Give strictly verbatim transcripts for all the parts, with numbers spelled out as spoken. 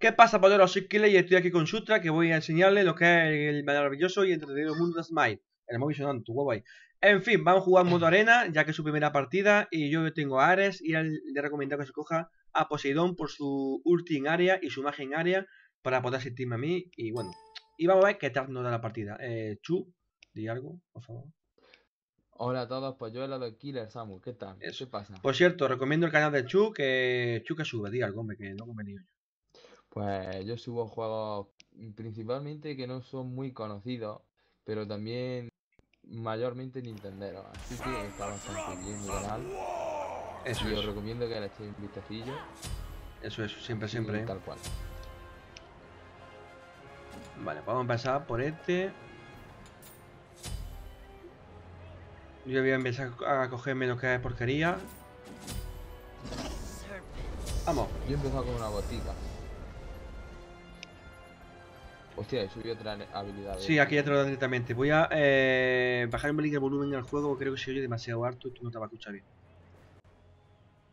¿Qué pasa, Pandora? Soy Killer y estoy aquí con Chustra, que voy a enseñarle lo que es el maravilloso y entretenido mundo de Smite. En el móvil sonando tu huevo ahí. En fin, vamos a jugar en modo arena, ya que es su primera partida y yo tengo a Ares y le recomiendo que se coja a Poseidón por su ulti en área y su magia en área para poder asistirme a mí. Y bueno, y vamos a ver qué tal nos da la partida. Eh, Chu, di algo, por favor. Hola a todos, pues yo he hablado de Killer Samu, ¿qué tal? Eso pasa. Por cierto, recomiendo el canal de Chu, que Chu que sube, di algo, hombre, que no me he venido yo. Pues yo subo juegos principalmente que no son muy conocidos, pero también mayormente Nintendo. Así que está bastante bien mi canal. Eso, y os recomiendo que le echéis un vistacillo. Eso, eso, siempre, siempre. Tal cual. Vale, vamos a empezar por este. Yo voy a empezar a cogerme lo que es porquería. Vamos. Yo he empezado con una botica. Hostia, subí otra habilidad. Sí, aquí ya te lo dan directamente. Voy a eh, bajar un pelín el volumen al juego. Creo que se oye demasiado harto y tú no te vas a escuchar bien.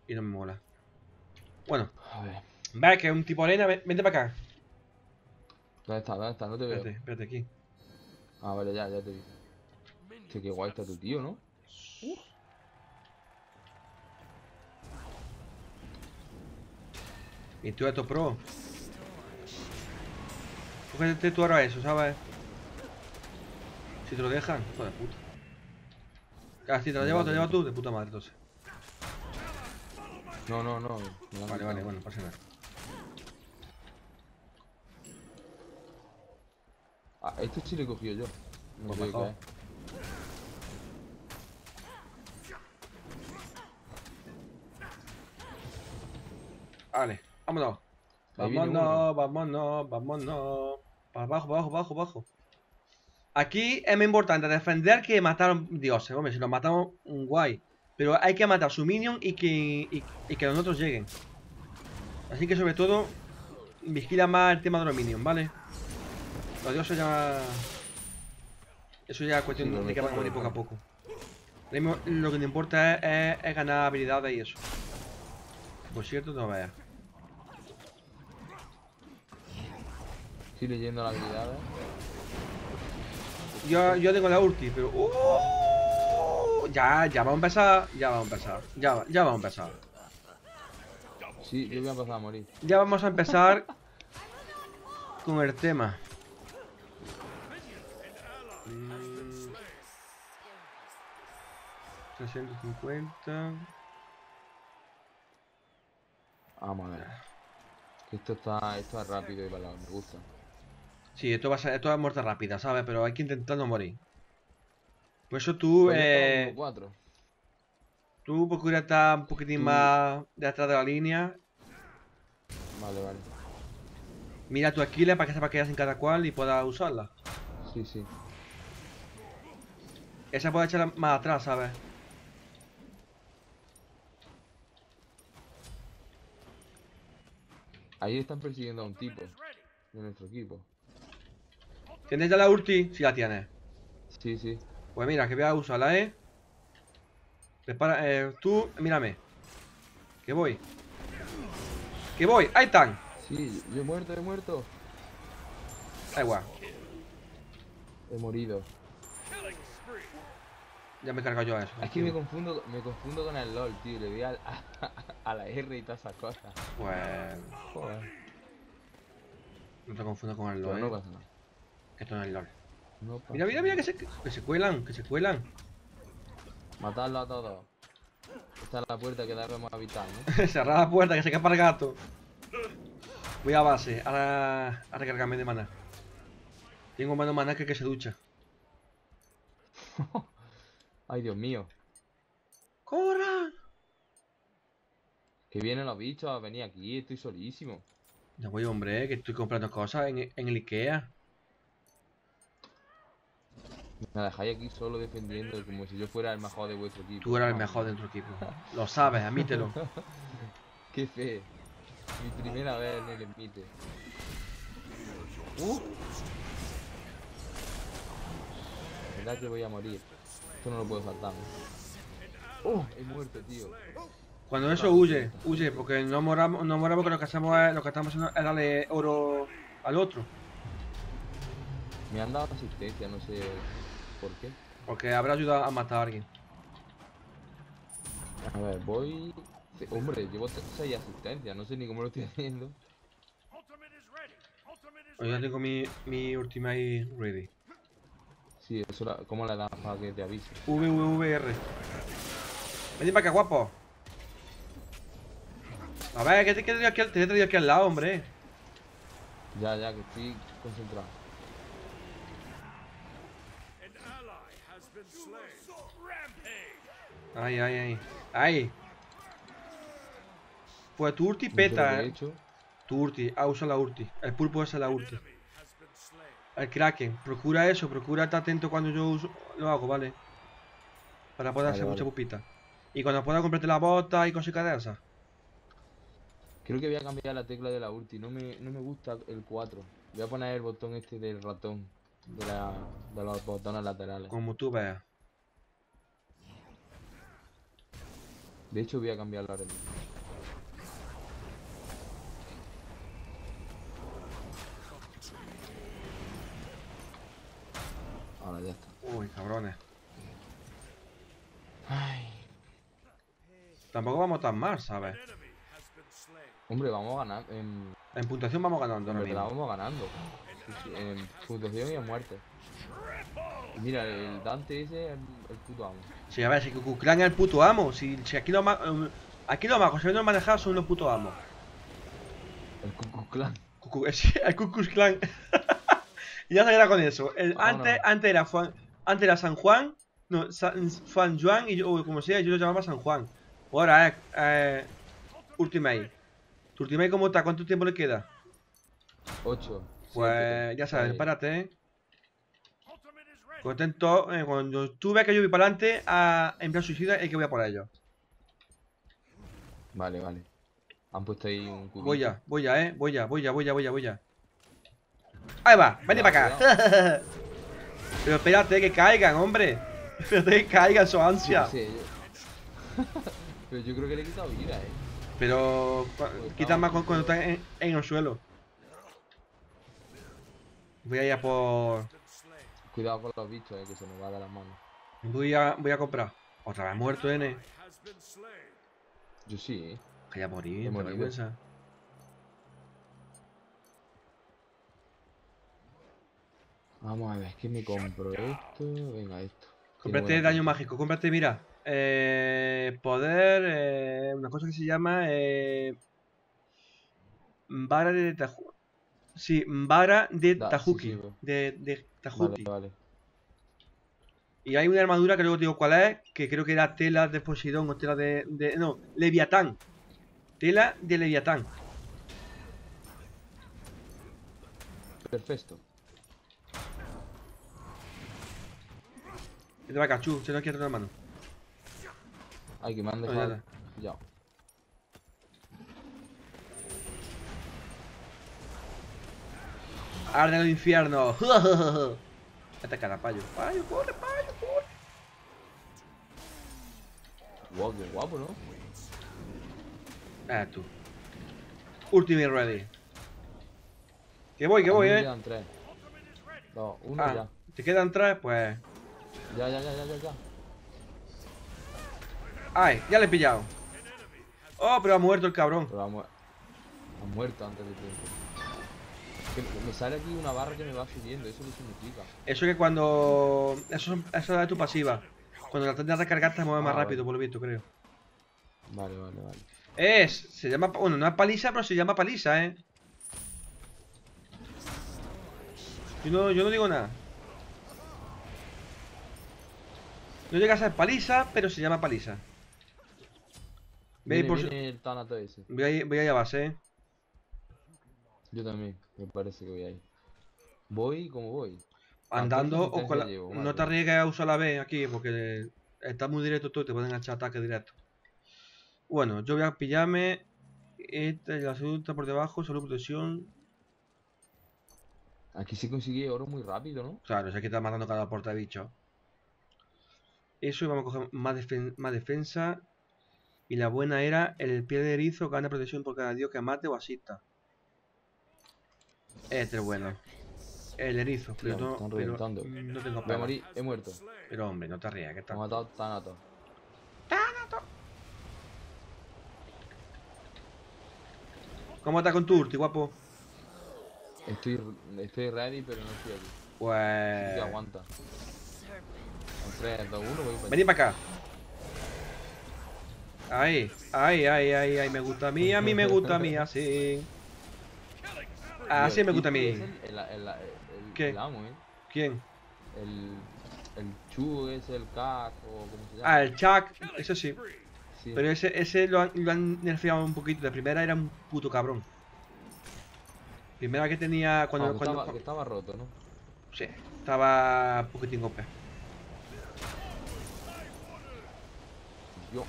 Y no me mola. Bueno, a ver. Vale, que es un tipo arena. Vente para acá. ¿Dónde está? ¿Dónde está? No te veo. Espérate, espérate aquí. Ah, vale, ya, ya te vi. Che, qué guay está tu tío, ¿no? Uh. Y tú esto pro. Cógete tú ahora eso, ¿sabes? Si te lo dejan, hijo de puta. Casi si te lo llevas, te lo llevas tú, de puta madre, entonces. No, no, no. no vale, vale, bueno, pasa nada. Ah, este sí lo he cogido yo. No sé qué es. Vale, vámonos. Vámonos, vámonos, vámonos. Para abajo, para abajo, para abajo, para abajo. Aquí es muy importante defender que mataron dioses. Hombre, si los matamos, guay. Pero hay que matar a su minion y que, y, y que los otros lleguen. Así que, sobre todo, vigila más el tema de los minions, ¿vale? Los dioses ya. Eso ya es cuestión sí, no de que van a morir poco a poco. Lo que te importa es, es, es ganar habilidades y eso. Por cierto, no veas. Estoy leyendo la habilidad. Yo, yo tengo la ulti, pero. ¡Oh! Ya, ya va a empezar. Ya va a empezar. Ya, ya va a empezar. Sí, yo voy a empezar a morir. Ya vamos a empezar con el tema. trescientos cincuenta. Vamos a ver. Esto está. Esto es rápido y balado, me gusta. Sí, esto va a ser, esto es muerte rápida, ¿sabes? Pero hay que intentar no morir. Por eso tú, pues eh... tú procura estar un poquitín tú... más de atrás de la línea. Vale, vale. Mira tu esquila para que sepas que hacen cada cual y puedas usarla. Sí, sí. Esa puede echarla más atrás, ¿sabes? Ahí están persiguiendo a un tipo de nuestro equipo. ¿Tienes ya la ulti? Si sí, la tienes. Sí, sí. Pues mira, que voy a usarla, ¿eh? Prepara, eh, tú, mírame. Que voy. Que voy, ahí están. Sí, yo he muerto, he muerto. Da igual. He morido. Ya me he cargado yo a eso. Es que me confundo, me confundo con el LOL, tío. Le doy a, a, a la R y todas esas cosas. Bueno. Joder. No te confundo con el LOL. Pero no pasa nada. Esto no es LOL. No, mira, mira, mira, que se, que se cuelan, que se cuelan. Matadlo a todos. Esta es la puerta que debemos habitar, ¿no? Cerrar la puerta, que se escapa el gato. Voy a base, ahora a recargarme de maná. Tengo mano maná que, que se ducha. Ay, Dios mío. ¡Corran! Que vienen los bichos, vení aquí, estoy solísimo. No voy, hombre, que estoy comprando cosas en, en el Ikea. Me dejáis aquí solo defendiendo como si yo fuera el mejor de vuestro equipo. Tú eras el mejor de nuestro equipo. Lo sabes, admítelo. Qué fe. Mi primera vez en el envite. Uh. Verdad que voy a morir. Esto no lo puedo saltar. ¡Oh! He muerto, tío. Cuando eso huye, huye, porque no moramos, no moramos, porque lo que hacemos es, lo que estamos haciendo es darle oro al otro. Me han dado resistencia, no sé por qué. Porque habrá ayudado a matar a alguien. A ver, voy... Hombre, llevo seis asistencias, no sé ni cómo lo estoy haciendo. Yo tengo mi, mi ultimate ready. Sí, eso la, ¿cómo la das para que te avise? V V V R. Vení para acá, guapo. A ver, que te quedas aquí, te quedas aquí al lado, hombre. Ya, ya, que estoy concentrado. Ay, ay, ay. Ay. Pues tu ulti peta, eh. Tu ulti, ah, usa la ulti. El pulpo es la ulti. El Kraken, procura eso, procura estar atento cuando yo uso, lo hago, ¿vale? Para poder vale, hacer vale. mucha pupita. Y cuando pueda comprarte la bota y cositas de esas. Creo que voy a cambiar la tecla de la ulti, no me, no me gusta el cuatro. Voy a poner el botón este del ratón, de, la, de los botones laterales. Como tú veas. De hecho voy a cambiarlo ahora mismo. Ahora ya está. Uy, cabrones. Ay. Tampoco vamos tan mal, ¿sabes? Hombre, vamos ganando. En... en puntuación vamos ganando, ¿no? La vamos ganando. Sí, sí, en puntuación y en muerte. Mira, el Dante ese es el, el puto amo. Sí, a ver, si Cucu Clan es el puto amo. Si, si aquí los magos, aquí los magos, si no manejados son los putos amos. El Cucu Clan. Cucu, es, el Cucu Clan. Ya se era con eso. El, ah, antes, no. antes, era Juan, antes era San Juan, no, San, San Juan, y yo, como sea, yo lo llamaba San Juan. Ahora es eh, eh, Ultimate. ¿Tu Ultimate cómo está? ¿Cuánto tiempo le queda? ocho. Pues siete, ya sabes, seis. Párate, eh. Contento, eh, cuando tú veas que yo voy para adelante a emplear suicida, es que voy a por ellos. Vale, vale. Han puesto ahí un cubito. Voy ya, voy ya, eh. Voy ya, voy ya, voy ya, voy ya, voy ya. Ahí va, vení para acá. Pero espérate que caigan, hombre. Espérate que caigan, su ansia. Sí, yo... Pero yo creo que le he quitado vida, eh. Pero pues quitan más cuando, cuando están en, en el suelo. Voy a ir a por... Cuidado con los bichos, eh, que se nos va a dar las manos. Voy a, voy a comprar. Otra vez muerto, N. Yo sí, eh. Vaya a morir, me vergüenza. Vamos a ver, es que me compro esto, venga esto. Cómprate daño mágico, cómprate, mira, eh, poder, eh, una cosa que se llama eh, Vara de Tahuki. Sí, Vara de Tahuki, sí, sí, sí. de, de Tahuki. Vale, vale. Y hay una armadura que luego te digo cuál es, que creo que era tela de Poseidón o tela de... de no, Leviatán. Tela de Leviatán. Perfecto. Te va a cachú, usted no quiere otra mano. Ay, que me han dejado. Oye, ya. Arde el infierno. Atacar a Payo. Payo, corre, Payo, corre. Wow, qué guapo, ¿no? Ah, tú. Ultimate ready. Que voy, que voy, eh. Te quedan tres. No, uno ah, ya. Te quedan tres, pues. Ya, ya, ya, ya, ya, ya. Ay, ya le he pillado. Oh, pero ha muerto el cabrón. Pero ha, mu ha muerto antes de tiempo. Me sale aquí una barra que me va subiendo, eso qué significa. Eso que cuando... Eso, eso es tu pasiva. Cuando la tratas de recargar te mueve más ah, rápido, vale. por lo visto, creo. Vale, vale, vale. Es, se llama... Bueno, no es paliza, pero se llama paliza, eh. Yo no, yo no digo nada. No llega a ser paliza, pero se llama paliza. Viene, por... viene el Tanato ese. Voy a ir, voy a ir a base, eh. Yo también, me parece que voy a ir. Voy como voy. Andando o con la... Llevo, no te arriesgues a usar la B aquí, porque está muy directo todo y te pueden echar ataque directo. Bueno, yo voy a pillarme. Esta y la segunda por debajo, solo protección. Aquí se consigue oro muy rápido, ¿no? Claro, o sea, que está matando cada portabicho. Eso, y vamos a coger más, defen más defensa. Y la buena era el pie de erizo gana protección por cada dios que mate o asista. Este es bueno. El erizo, pero, tío, no, pero no tengo problema. Morí, he muerto. Pero hombre, no te rías, que tal. Me ha matado Tanato. ¡Tanato! ¿Cómo estás con tu ulti, guapo? Estoy, estoy ready, pero no estoy aquí. Pues... sí, aguanta. tres, dos, uno, voy para Vení para acá. Ahí, ahí, ahí, ahí, ahí. Me gusta a mí, a mí me gusta a mí, así. Así me gusta a mí. El, el, el, el, ¿Qué? El amo, ¿eh? ¿Quién? El... El Chu es el Cac o como se llama. Ah, el Chak, eso sí. sí. Pero ese, ese lo han, lo han nerfeado un poquito. La primera era un puto cabrón. Primera que tenía cuando... Ah, que cuando, estaba, cuando... Que estaba roto, ¿no? Sí, estaba un poquitín O P. Yo.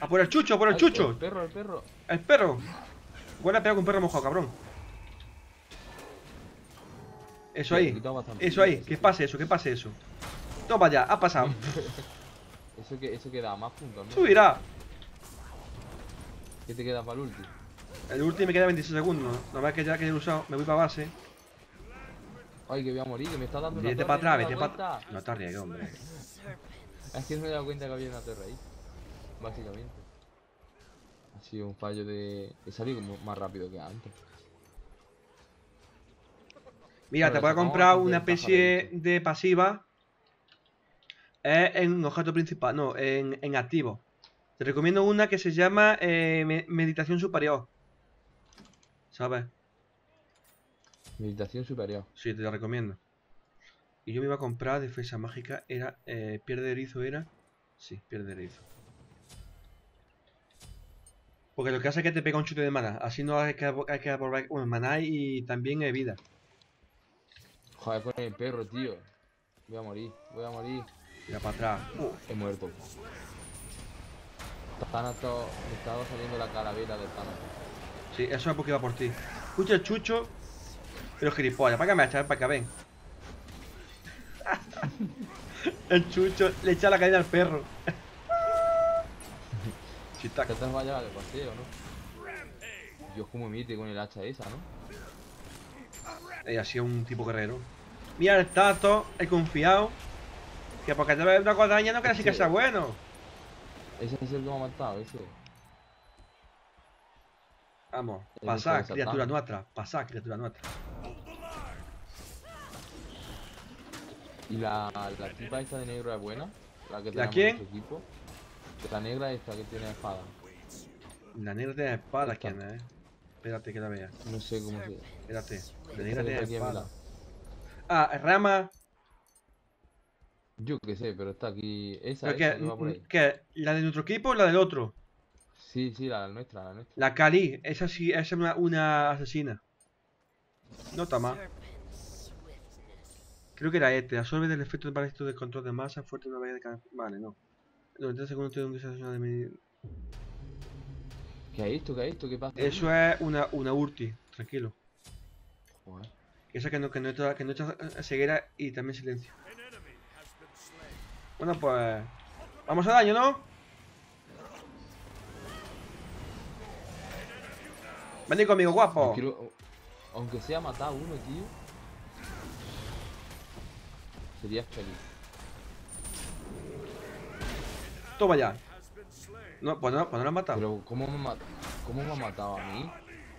¡A por el chucho, a por el Ay, chucho! El perro, el perro. ¡El perro! Buena pega con un perro mojado, cabrón. Eso sí, ahí, eso ahí, que pase eso, que pase eso. Toma ya, ha pasado. Eso que eso queda más puntos, ¿no? ¡Subirá! ¿Qué te queda para el ulti? El ulti me queda veintiséis segundos. Nada más que ya que he usado, me voy para base. Ay, que voy a morir, que me está dando. Vete para atrás, vete para atrás. No te ríes, hombre. Es que no me he dado cuenta que había una torre ahí. Básicamente. Ha sido un fallo de... He salido como más rápido que antes. Mira, pero te puedo comprar una especie de pasiva eh, en un objeto principal, no, en, en activo. Te recomiendo una que se llama eh, Meditación Superior. ¿Sabes? Meditación Superior. Sí, te la recomiendo. Y yo me iba a comprar defensa mágica, era... Eh, pierde erizo era... Sí, pierde erizo. Porque lo que hace es que te pega un chute de maná. Así no hay que volver... Bueno, maná y también eh, vida. Joder, con el perro, tío. Voy a morir, voy a morir. Mira para atrás. Uh, he muerto. Tanato, me estaba saliendo la calavera del Tanato. Sí, eso es porque va por ti. Escucha el chucho. Pero gilipollas, para que me echa, para que ven. El chucho le echa la cadena al perro. Chita. Que te vas a llevar de paseo, ¿no? Dios, como emite con el hacha esa, ¿no? Y ha sido un tipo guerrero. Mira el Tato, el confiado. Que porque te ve una guadaña no creas que sea bueno. Ese es el que me ha matado, ese. Vamos, pasá, criatura nuestra. Pasá, criatura nuestra. ¿Y la, la tipa esta de negro es buena? ¿La que tenemos en nuestro equipo? La negra esta que tiene espada. La negra tiene espada, ¿quién es? Espérate que la veas. No sé cómo se... Espérate. La negra tiene espada. Ah, rama. Yo qué sé, pero está aquí... Esa, esa que va por ahí. ¿Qué? ¿La de nuestro equipo o la del otro? Sí, sí, la nuestra, la nuestra. La Kali. Esa sí, esa es una, una asesina. No está mal. Creo que era este. Absorbe del efecto de parásitos de control de masa fuerte una vez de cada... Vale, no. noventa segundos tengo que ser asesina de medir... ¿Qué es esto? ¿Qué es esto? ¿Qué pasa? Eso es una, una ulti, tranquilo. Joder. Esa que no, que no echa, que no echa ceguera y también silencio. Bueno, pues... Vamos a daño, ¿no? Vení conmigo, guapo. Quiero, aunque sea matar a uno, tío. Sería feliz. Toma ya. No, pues no, pues no lo han matado. Pero, ¿cómo me, mat ¿cómo me ha matado a mí?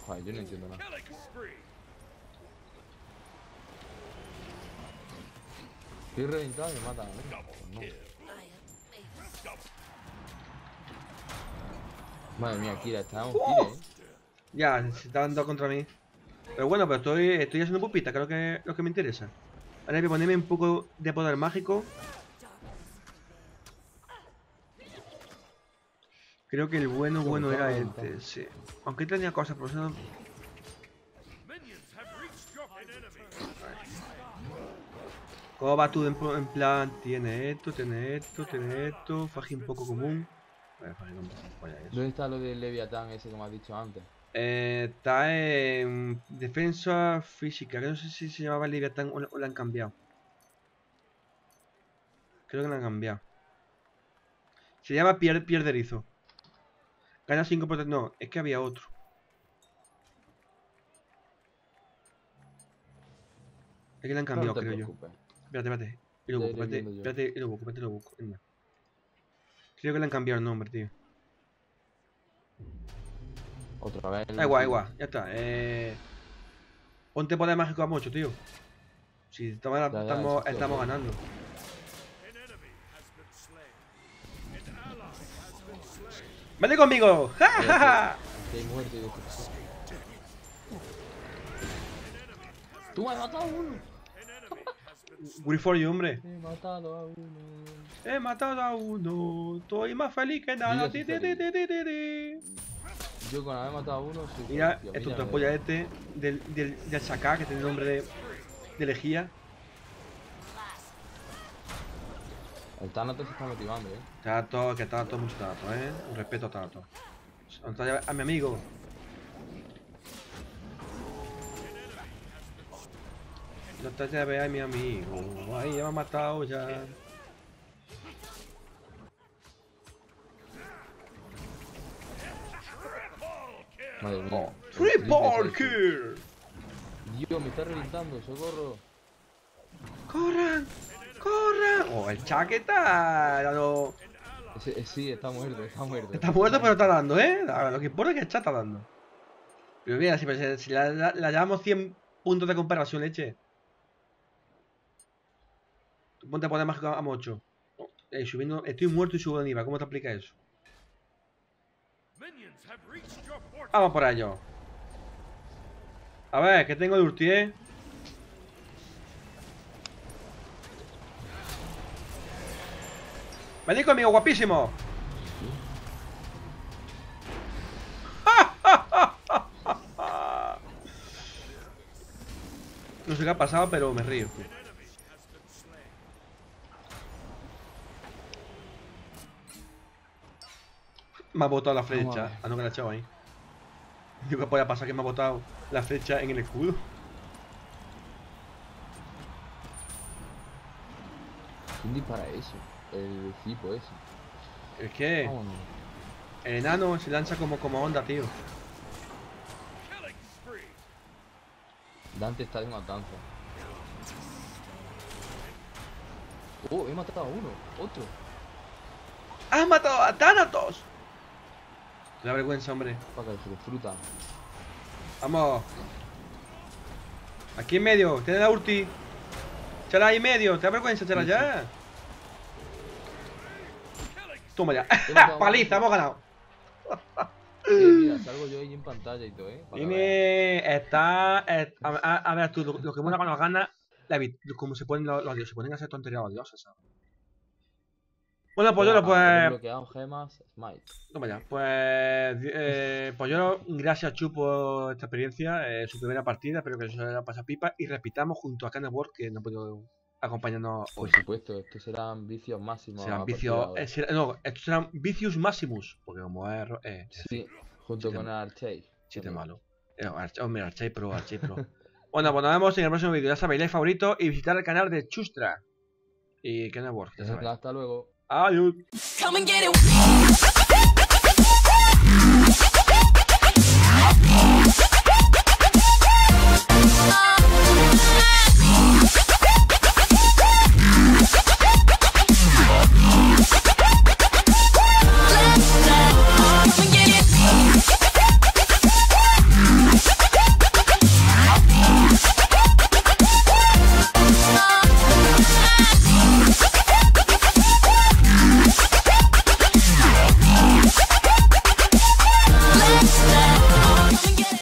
Joder, yo no entiendo nada. Estoy reventado y me matan a mí. No. Madre mía, Kira, está un Kira, ¿eh? Ya, se está dando contra mí. Pero bueno, pero estoy, estoy haciendo pupita, que es lo que, lo que me interesa. Ahora voy a ponerme un poco de poder mágico. Creo que el bueno bueno era este, sí. Aunque tenía cosas, por eso... ¿Cómo va tú en plan? Tiene esto, tiene esto, tiene esto... Fajín poco común... ¿Dónde está lo del Leviatán ese que me has dicho antes? Eh, está en... Defensa física, que no sé si se llamaba Leviatán o la han cambiado. Creo que la han cambiado. Se llama Pier, Pier de Erizo. Gana cinco por tres. No, es que había otro. Es que la han cambiado, no creo preocupes. yo. Espérate, espérate. Y lo busco, espérate, espérate, y lo busco, espérate, lo busco. No. Creo que le han cambiado el nombre, tío. Otra vez. Da igual, igual, ya está. Eh... Ponte poder mágico a mucho, tío. Si estamos, ya, ya, estamos, es estamos ganando. ¡Vete conmigo! ¡Ja, ja, ja! ¡Tú me has matado a uno! Good for you, hombre. He matado a uno. He matado a uno. Estoy más feliz que nada. Yo, ti, ti, ti, ti, ti, ti. Yo con haber matado a uno, sí. Mira, tío, esto te apoya este del, del, del Saká, que tiene nombre de, de lejía. El Tanato se está motivando, eh. Tanato, que Tanato es mucho Tanato, eh. Un respeto a Tanato. A mi amigo. No te lleves a mi amigo. Ay, ya me ha matado ya. Madre mía. Oh. ¡Triple kill! Dios, me está reventando, socorro. ¡Corran! ¡Corran! ¡Oh, el chaqueta! No. Sí, sí, está muerto, está muerto. Está muerto, pero está dando, ¿eh? Ahora, lo que importa es que el chat está dando. Pero mira, si, si la, la, la llamamos cien puntos de comparación, leche. Ponte a poner más a mocho. Eh, subiendo, estoy muerto y subo de nivel. ¿Cómo te explica eso? Vamos por ello. A ver, que tengo de urtier. Venid conmigo, guapísimo. No sé qué ha pasado, pero me río. Me ha botado la flecha. Ah, no, que la he echado ahí. Digo, ¿qué puede pasar? Que me ha botado la flecha en el escudo. ¿Quién dispara eso? El tipo ese. ¿El qué? Oh, no. El enano se lanza como, como onda, tío. Dante está de una danza. Oh, he matado a uno, otro. ¡Has matado a Thanatos! La vergüenza, hombre. Para que disfruta. Vamos. Aquí en medio, tiene la ulti. Chala ahí en medio, te da vergüenza, chala ya. Toma ya. Paliza, hemos ganado. Sí, mira, salgo yo ahí en pantalla y todo, eh. Dime, está. Es, a, a, a ver, tú, lo, lo que mola cuando ganas, como se ponen los, los dioses, se ponen a hacer tonterías los dioses, ¿sabes? Bueno, pues yo lo pues. Bloqueado gemas, Smite. Toma ya, pues. Eh, pues yo, gracias, Chu, por esta experiencia, eh, su primera partida, espero que eso la pasa pipa y repitamos junto a Kenneth Work, que no puedo acompañarnos hoy. Por supuesto, estos serán vicios máximos. Serán vicios. Eh, será, no, estos serán vicios máximos, porque como es. Eh, sí, junto chiste, con Archay. Chiste malo. Eh, Archay, hombre, Archay Pro, Archay Pro. Bueno, pues nos vemos en el próximo vídeo. Ya sabéis, like, favorito y visitar el canal de Chustra y Kenneth Work. Ya sabéis. Hasta luego. Adiós. Come and get it.